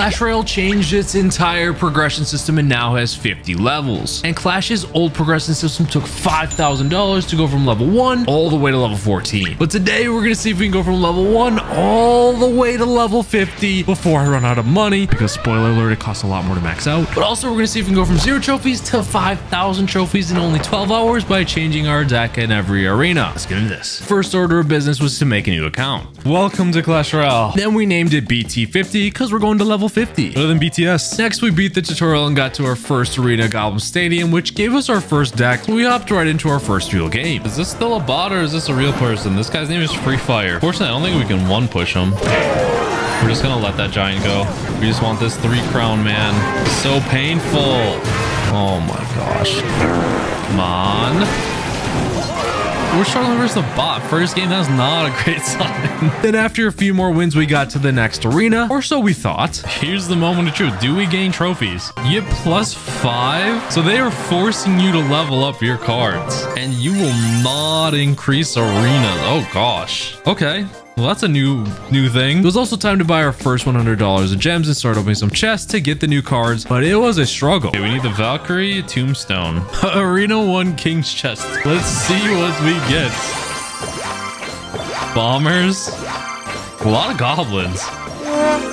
Clash Royale changed its entire progression system and now has 50 levels. And Clash's old progression system took $5,000 to go from level 1 all the way to level 14. But today we're going to see if we can go from level 1 all the way to level 50 before I run out of money, because spoiler alert, it costs a lot more to max out. But also we're going to see if we can go from 0 trophies to 5,000 trophies in only 12 hours by changing our deck in every arena. Let's get into this. First order of business was to make a new account. Welcome to Clash Royale. Then we named it BT50 because we're going to level 50. Other than BTS. Next we beat the tutorial and got to our first arena, Goblin Stadium, which gave us our first deck, so we hopped right into our first real game. Is this still a bot or is this a real person? This guy's name is Free Fire. Fortunately, I don't think we can one push him. We're just gonna let that giant go. We just want this 3 crown man. So painful. Oh my gosh. Come on. We're struggling versus the bot. First game, that's not a great sign. Then after a few more wins, we got to the next arena, or so we thought. Here's the moment of truth. Do we gain trophies? You get +5. So they are forcing you to level up your cards, and you will not increase arenas. Oh gosh. Okay. Well, that's a new thing. It was also time to buy our first $100 of gems and start opening some chests to get the new cards, but it was a struggle. Okay, we need the Valkyrie, Tombstone, Arena 1 King's Chest. Let's see what we get. Bombers. A lot of goblins.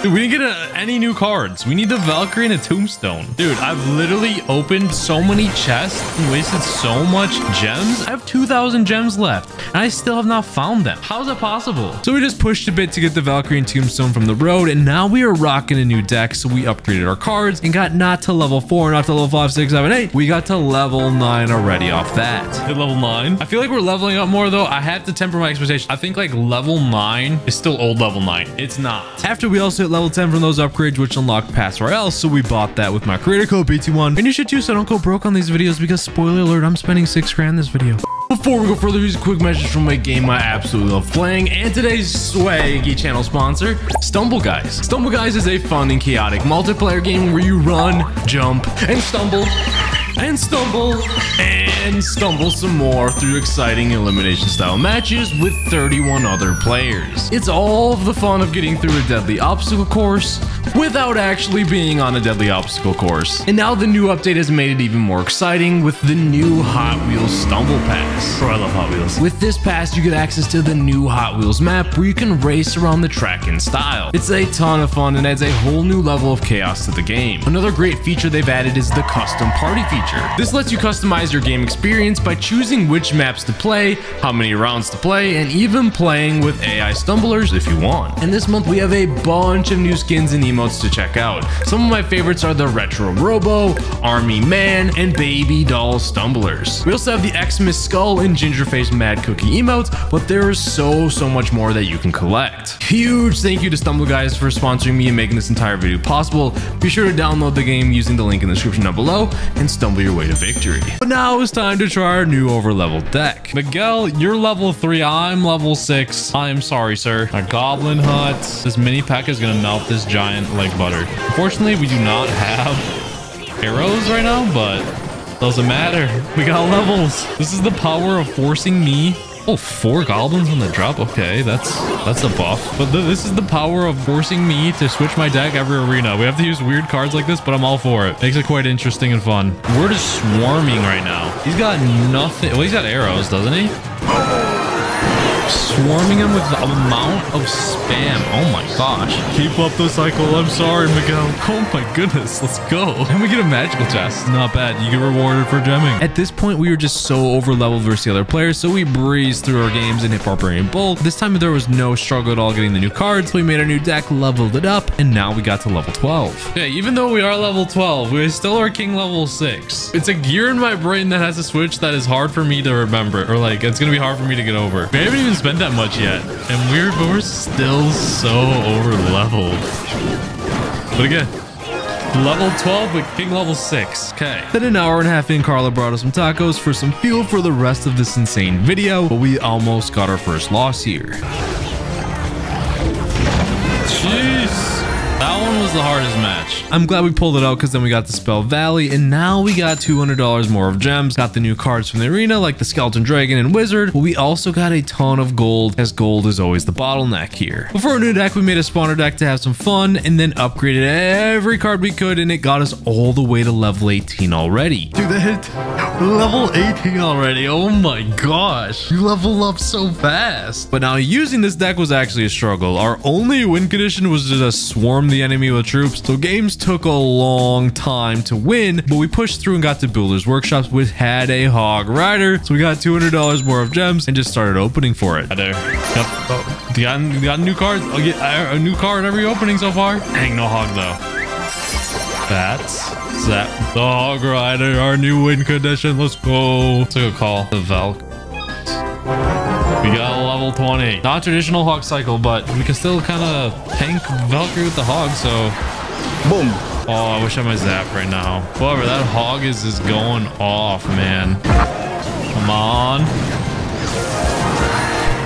Dude, we didn't get any new cards. We need the Valkyrie and a Tombstone. Dude, I've literally opened so many chests and wasted so much gems. I have 2,000 gems left, and I still have not found them. How is that possible? So we just pushed a bit to get the Valkyrie and Tombstone from the road, and now we are rocking a new deck, so we upgraded our cards and got not to level 4, not to level 5, 6, 7, 8. We got to level 9 already off that. At level 9? I feel like we're leveling up more, though. I have to temper my expectations. I think, like, level 9 is still old level 9. It's not. After we also hit level 10 from those upgrades, which unlocked Pass Royale, so we bought that with my creator code BT1. And you should too, so don't go broke on these videos, because spoiler alert, I'm spending $6,000 this video. Before we go further, here's a quick message from a game I absolutely love playing and today's swaggy channel sponsor, Stumble Guys. Stumble Guys is a fun and chaotic multiplayer game where you run, jump, and stumble, and stumble, and stumble some more through exciting elimination style matches with 31 other players. It's all of the fun of getting through a deadly obstacle course without actually being on a deadly obstacle course. And now the new update has made it even more exciting with the new Hot Wheels Stumble Pass. Bro, I love Hot Wheels. With this pass, you get access to the new Hot Wheels map where you can race around the track in style. It's a ton of fun and adds a whole new level of chaos to the game. Another great feature they've added is the custom party feature. This lets you customize your game experience by choosing which maps to play, how many rounds to play, and even playing with AI stumblers if you want. And this month we have a bunch of new skins and emotes to check out. Some of my favorites are the Retro Robo, Army Man, and Baby Doll Stumblers. We also have the Xmas Skull and Gingerface Mad Cookie emotes, but there is so much more that you can collect. Huge thank you to Stumble Guys for sponsoring me and making this entire video possible. Be sure to download the game using the link in the description down below and stumble your way to victory. But now it's time to try our new overleveled deck. Miguel, you're level 3. I'm level 6. I'm sorry, sir. Our goblin hut. This mini Pekka is gonna melt this giant like butter. Unfortunately, we do not have arrows right now, but doesn't matter. We got levels. This is the power of forcing me. Oh, 4 goblins on the drop. Okay, that's a buff. But this is the power of forcing me to switch my deck every arena. We have to use weird cards like this, but I'm all for it. Makes it quite interesting and fun. We're just swarming right now. He's got nothing. Well, he's got arrows, doesn't he? Swarming him with the amount of spam. Oh my gosh. Keep up the cycle. I'm sorry, Miguel. Oh my goodness. Let's go. And we get a magical chest. Not bad. You get rewarded for gemming. At this point, we were just so over leveled versus the other players, so we breezed through our games and hit Barbarian Bulk. This time, there was no struggle at all getting the new cards. We made our new deck, leveled it up, and now we got to level 12. Okay, even though we are level 12, we still are king level 6. It's a gear in my brain that has a switch that is hard for me to remember, or like, it's going to be hard for me to get over. We haven't even spent that much yet, and we're still so over leveled. But again, level 12 but king level 6. Okay, then an hour and a half in, Carla brought us some tacos for some fuel for the rest of this insane video, but we almost got our first loss here. Jeez. That one was the hardest match. I'm glad we pulled it out because then we got the Spell Valley and now we got $200 more of gems. Got the new cards from the arena like the Skeleton Dragon and Wizard. But we also got a ton of gold as gold is always the bottleneck here. But for our new deck, we made a spawner deck to have some fun and then upgraded every card we could and it got us all the way to level 18 already. Dude, that hit level 18 already. Oh my gosh. You level up so fast. But now using this deck was actually a struggle. Our only win condition was to just swarm the enemy with troops, so games took a long time to win, but we pushed through and got to Builders Workshops, which had a Hog Rider, so we got $200 more of gems and just started opening for it. Right there. Yep. Oh, you got new cards. I'll get a new card every opening so far. Dang, no hog though. That's that. The Hog Rider, our new win condition. Let's go. Let's take a call. The Valkyrie. We got level 20. Not traditional hog cycle, but we can still kind of tank Valkyrie with the hog, so... Boom. Oh, I wish I had my zap right now. However, that hog is just going off, man. Come on.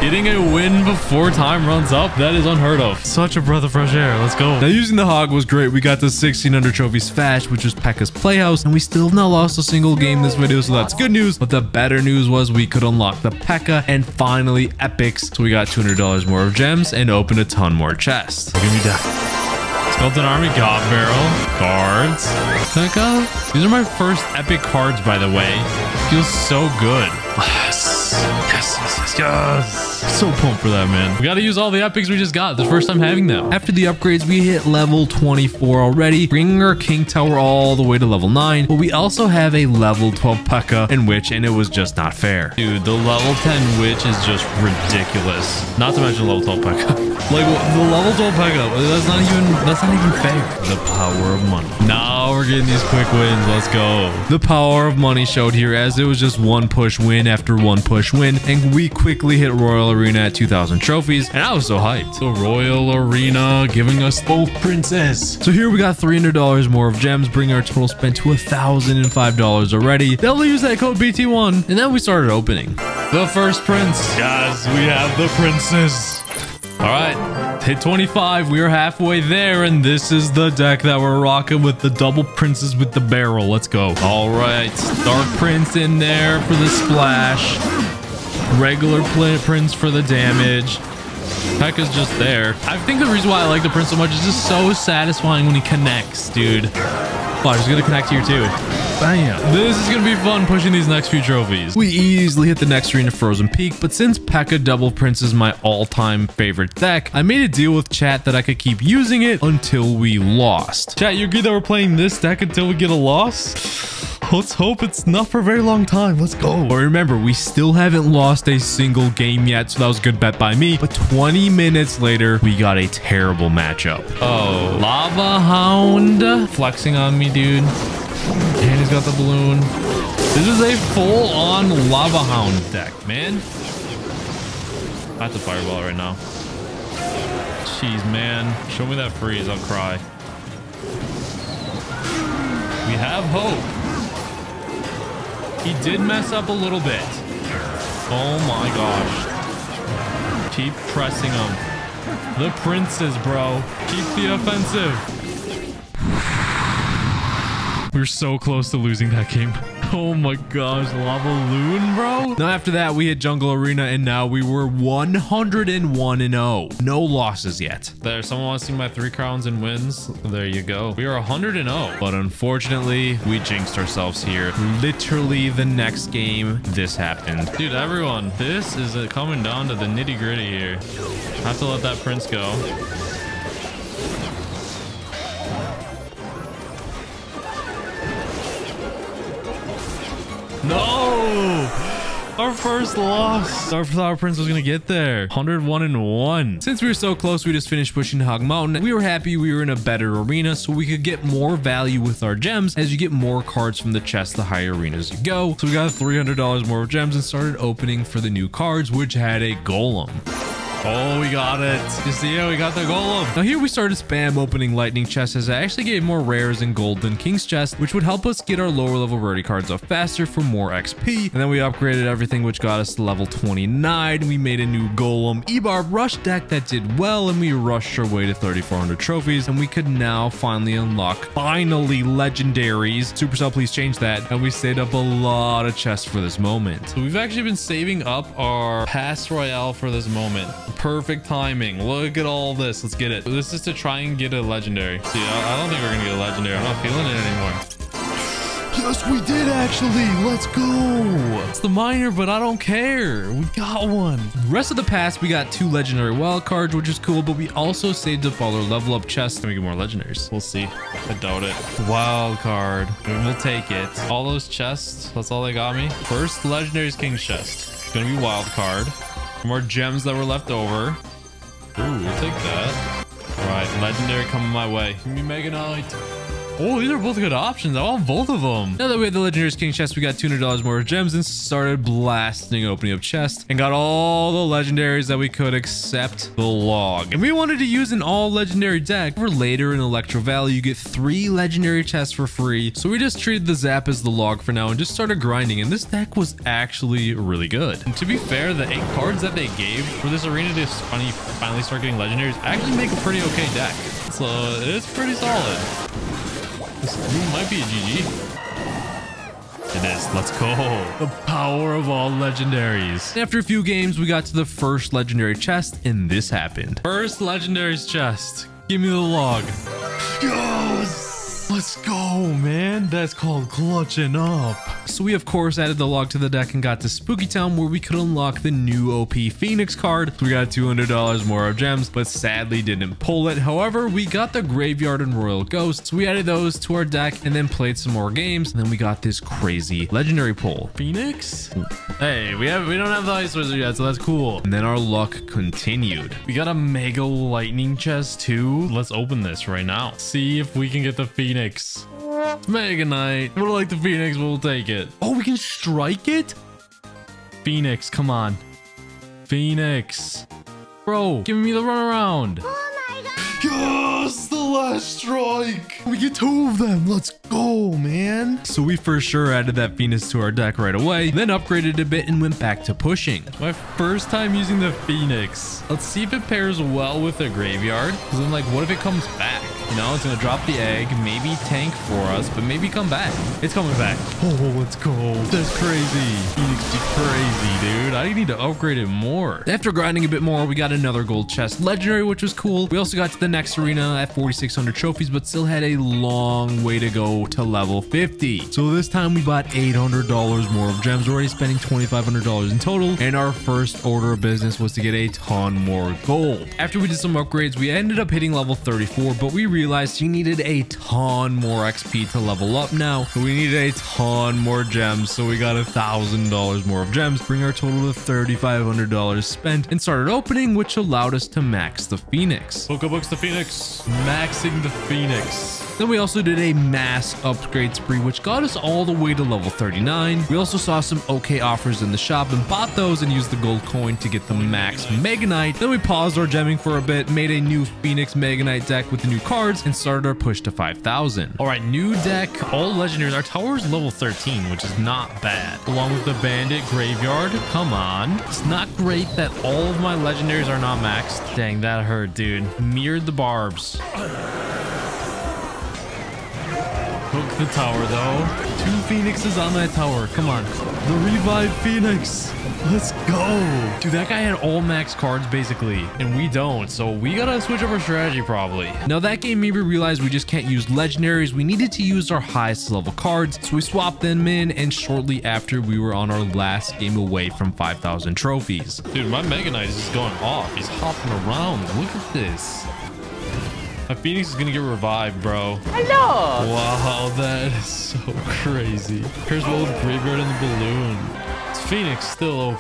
Getting a win before time runs up, that is unheard of. Such a breath of fresh air. Let's go. Now, using the hog was great. We got the 1,600 trophies fast, which was Pekka's Playhouse, and we still have not lost a single game this video, so that's good news. But the better news was we could unlock the Pekka and finally epics. So we got $200 more of gems and opened a ton more chests. Give me that. Skeleton Army, God Barrel, cards, Pekka. These are my first epic cards, by the way. Feels so good. Yes. Yes, yes, yes, yes. So pumped for that, man. We got to use all the epics we just got. The first time having them. After the upgrades, we hit level 24 already, bringing our King Tower all the way to level 9. But we also have a level 12 Pekka and Witch, and it was just not fair. Dude, the level 10 Witch is just ridiculous. Not to mention level 12 Pekka. Like, the level 12 Pekka, that's not even fair. The power of money. Now we're getting these quick wins. Let's go. The power of money showed here as it was just one push win after one push win. And we quickly hit Royal Arena at 2,000 trophies. And I was so hyped. The Royal Arena giving us both Princess. So here we got $300 more of gems, bringing our total spend to $1,005 already. They'll use that code BT1. And then we started opening. The first Prince. Guys, we have the Princess. All right, hit 25. We are halfway there, and this is the deck that we're rocking with the double Princes with the barrel. Let's go. All right, Dark Prince in there for the splash. Regular Prince for the damage. Pekka's just there. I think the reason why I like the Prince so much is just so satisfying when he connects, dude. Oh, he's gonna connect here too. Bam. This is gonna be fun pushing these next few trophies. We easily hit the next arena, Frozen Peak, but since Pekka Double Prince is my all-time favorite deck, I made a deal with chat that I could keep using it until we lost. Chat, you agree that we're playing this deck until we get a loss? Let's hope it's not for a very long time. Let's go. But remember, we still haven't lost a single game yet, so that was a good bet by me. But 20 minutes later, we got a terrible matchup. Oh, Lava Hound flexing on me, dude. And he's got the balloon. This is a full-on Lava Hound deck, man. I have to fireball right now. Jeez, man. Show me that freeze. I'll cry. We have hope. He did mess up a little bit. Oh my gosh. Keep pressing him. The Princes, bro. Keep the offensive. We were so close to losing that game. Oh my gosh, Lava Loon, bro. Now after that, we hit Jungle Arena, and now we were 101-0. No losses yet. There, someone wants to see my 3 crowns and wins. There you go. We are 100-0. But unfortunately, we jinxed ourselves here. Literally the next game, this happened. Dude, everyone, this is coming down to the nitty gritty here. I have to let that Prince go. No! Our first loss. Our Flower Prince was gonna get there. 101-1. Since we were so close, we just finished pushing Hog Mountain. We were happy we were in a better arena, so we could get more value with our gems as you get more cards from the chest the higher arenas you go. So we got $300 more of gems and started opening for the new cards, which had a Golem. Oh, we got it. You see, yeah, we got the Golem. Now here we started spam opening lightning chests, as I actually gave more rares and gold than King's chest, which would help us get our lower level rarity cards up faster for more XP. And then we upgraded everything, which got us to level 29. We made a new Golem E-Barb rush deck that did well, and we rushed our way to 3,400 trophies, and we could now finally unlock legendaries. Supercell, please change that. And we saved up a lot of chests for this moment. So we've actually been saving up our Pass Royale for this moment. Perfect timing. Look at all this. Let's get it. This is to try and get a legendary. Dude, I don't think we're gonna get a legendary. I'm not feeling it anymore. Yes, we did actually. Let's go. It's the minor, but I don't care. We got one. The rest of the pass, we got 2 legendary wild cards, which is cool, but we also saved up all our level up chests and we get more legendaries. We'll see. I doubt it. Wild card. We'll take it. All those chests. That's all they got me. First legendary's King's chest. It's gonna be wild card. More gems that were left over. Ooh, we'll take that. All right, legendary coming my way. Give me Mega Knight. Oh, these are both good options. I want both of them. Now that we had the legendary's King's chest, we got $200 more gems and started blasting opening up chests and got all the legendaries that we could except the log. And we wanted to use an all legendary deck. For later in Electro Valley, you get 3 legendary chests for free. So we just treated the Zap as the log for now and just started grinding. And this deck was actually really good. And to be fair, the 8 cards that they gave for this arena to finally start getting legendaries actually make a pretty okay deck. So it's pretty solid. This might be a GG. It is. Let's go. The power of all legendaries. After a few games, we got to the first legendary chest, and this happened. First legendary's chest. Give me the log. Yes! Let's go, man. That's called clutching up. So we, of course, added the log to the deck and got to Spooky Town, where we could unlock the new OP Phoenix card. We got $200 more of gems, but sadly didn't pull it. However, we got the Graveyard and Royal Ghosts. So we added those to our deck and then played some more games. And then we got this crazy legendary pull. Phoenix? Hey, we don't have the Ice Wizard yet, so that's cool. And then our luck continued. We got a Mega Lightning Chest too. Let's open this right now. See if we can get the Phoenix. Mega Knight. We don't like the Phoenix, but we'll take it. Oh, we can strike it? Phoenix, come on. Phoenix. Bro, give me the runaround. Oh my god. Yes, the last strike. We get 2 of them. Let's go, man. So we for sure added that Phoenix to our deck right away, then upgraded a bit and went back to pushing. My first time using the Phoenix. Let's see if it pairs well with the Graveyard. Because I'm like, what if it comes back? You know, it's going to drop the egg, maybe tank for us, but maybe come back. It's coming back. Oh, let's go. That's crazy. Phoenix is crazy, dude. I need to upgrade it more. After grinding a bit more, we got another gold chest legendary, which was cool. We also got to the next arena at 4,600 trophies, but still had a long way to go to level 50. So this time we bought $800 more of gems. We're already spending $2,500 in total. And our first order of business was to get a ton more gold. After we did some upgrades, we ended up hitting level 34, but we realized he needed a ton more XP to level up now. We needed a ton more gems, so we got $1,000 more of gems, bring our total to $3,500 spent, and started opening, which allowed us to max the Phoenix. Pokebooks the Phoenix. Maxing the Phoenix. Then we also did a mass upgrade spree, which got us all the way to level 39. We also saw some okay offers in the shop and bought those and used the gold coin to get the max Mega Knight. Then we paused our gemming for a bit, made a new Phoenix Mega Knight deck with the new card, and started our push to 5,000. All right, new deck, all legendaries. Our tower is level 13, which is not bad. Along with the bandit graveyard. Come on. It's not great that all of my legendaries are not maxed. Dang, that hurt, dude. Mirrored the barbs. Hook the tower, though. 2 Phoenixes on that tower. Come on. The revived Phoenix. Let's go. Dude, that guy had all max cards, basically, and we don't. So we got to switch up our strategy, probably. Now, that game made me realize we just can't use legendaries. We needed to use our highest level cards. So we swapped them in, and shortly after, we were on our last game away from 5,000 trophies. Dude, my Mega Knight is just going off. He's hopping around. Look at this. My Phoenix is going to get revived, bro. Hello. Wow, that is so crazy. Here's the old graveyard and the balloon. Phoenix still OP.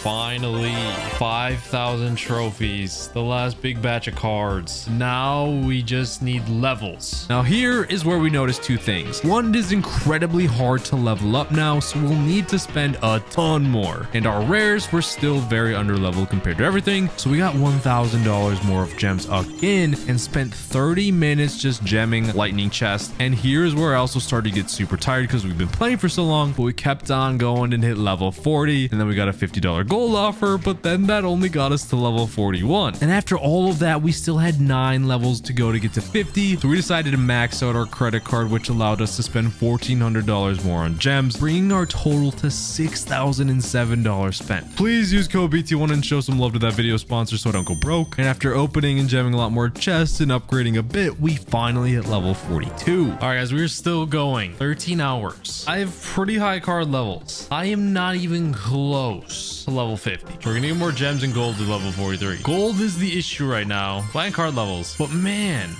Finally, 5,000 trophies, the last big batch of cards. Now we just need levels. Now here is where we notice two things. One, it is incredibly hard to level up now, so we'll need to spend a ton more. And our rares were still very underleveled compared to everything, so we got $1,000 more of gems again and spent 30 minutes just gemming lightning chests. And here's where I also started to get super tired because we've been playing for so long, but we kept on going and hit level 40, and then we got a $50 gold offer, but then that only got us to level 41. And after all of that, we still had 9 levels to go to get to 50, so we decided to max out our credit card, which allowed us to spend $1,400 more on gems, bringing our total to $6,007 spent. Please use code BT1 and show some love to that video sponsor so I don't go broke. And after opening and gemming a lot more chests and upgrading a bit, we finally hit level 42. All right, guys, we're still going. 13 hours. I have pretty high card levels. I am not even close to level 50. We're gonna get more gems and gold to level 43. Gold is the issue right now. Buying card levels. But man,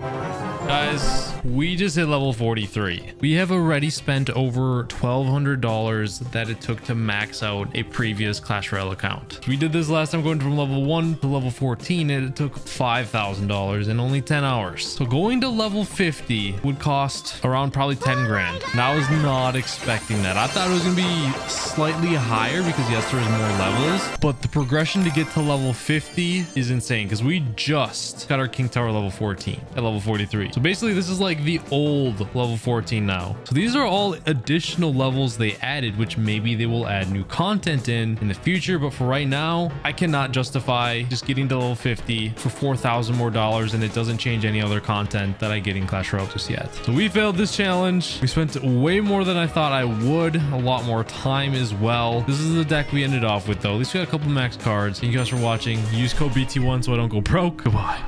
guys, we just hit level 43. We have already spent over $1,200 that it took to max out a previous Clash Royale account. We did this last time going from level 1 to level 14, and it took $5,000 in only 10 hours. So going to level 50 would cost around probably 10 grand. And I was not expecting that. I thought it was gonna be slightly higher because yes, there's more levels, but the progression to get to level 50 is insane because we just got our King Tower level 14 at level 43. So basically this is like the old level 14 now. So these are all additional levels they added, which maybe they will add new content in the future. But for right now, I cannot justify just getting to level 50 for $4,000 more, and it doesn't change any other content that I get in Clash Royale just yet. So we failed this challenge. We spent way more than I thought I would, a lot more time as well. This is the deck we ended off with though. At least we got a couple max cards. Thank you guys for watching. Use code BT1 so I don't go broke. Goodbye.